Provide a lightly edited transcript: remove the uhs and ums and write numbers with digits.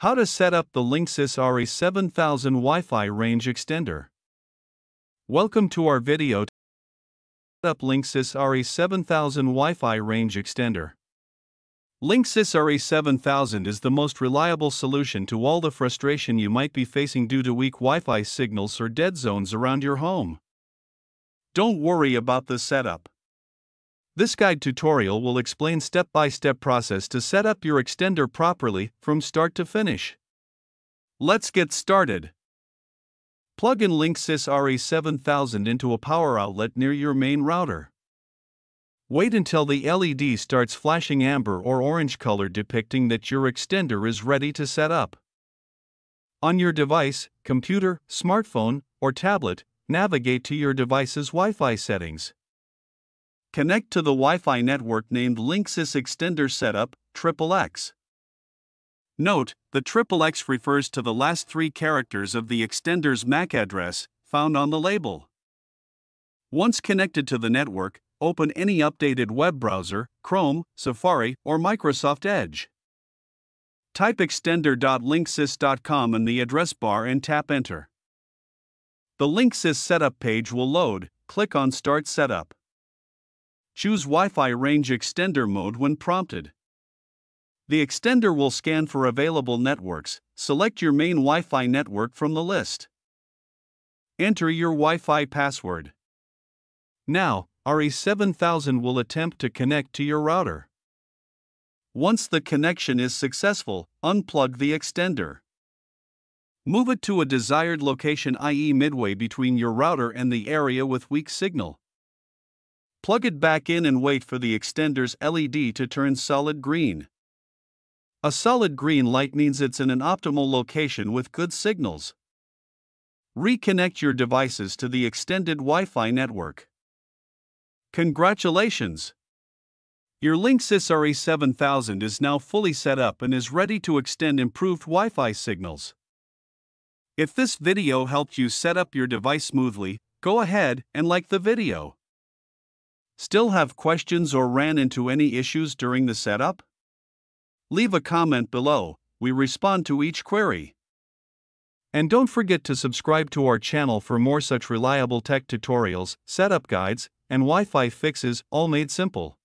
How to set up the Linksys RE7000 Wi-Fi range extender. Welcome to our video to set up Linksys RE7000 Wi-Fi range extender. Linksys RE7000 is the most reliable solution to all the frustration you might be facing due to weak Wi-Fi signals or dead zones around your home. Don't worry about the setup. This guide tutorial will explain step-by-step process to set up your extender properly from start to finish. Let's get started. Plug in Linksys RE7000 into a power outlet near your main router. Wait until the LED starts flashing amber or orange color, depicting that your extender is ready to set up. On your device, computer, smartphone, or tablet, navigate to your device's Wi-Fi settings. Connect to the Wi-Fi network named Linksys Extender Setup, XXX. Note, the XXX refers to the last three characters of the extender's MAC address, found on the label. Once connected to the network, open any updated web browser, Chrome, Safari, or Microsoft Edge. Type extender.linksys.com in the address bar and tap Enter. The Linksys Setup page will load. Click on Start Setup. Choose Wi-Fi range extender mode when prompted. The extender will scan for available networks. Select your main Wi-Fi network from the list. Enter your Wi-Fi password. Now, RE7000 will attempt to connect to your router. Once the connection is successful, unplug the extender. Move it to a desired location, i.e. midway between your router and the area with weak signal. Plug it back in and wait for the extender's LED to turn solid green. A solid green light means it's in an optimal location with good signals. Reconnect your devices to the extended Wi-Fi network. Congratulations! Your Linksys RE7000 is now fully set up and is ready to extend improved Wi-Fi signals. If this video helped you set up your device smoothly, go ahead and like the video. Still have questions or ran into any issues during the setup? Leave a comment below, we respond to each query. And don't forget to subscribe to our channel for more such reliable tech tutorials, setup guides, and Wi-Fi fixes, all made simple.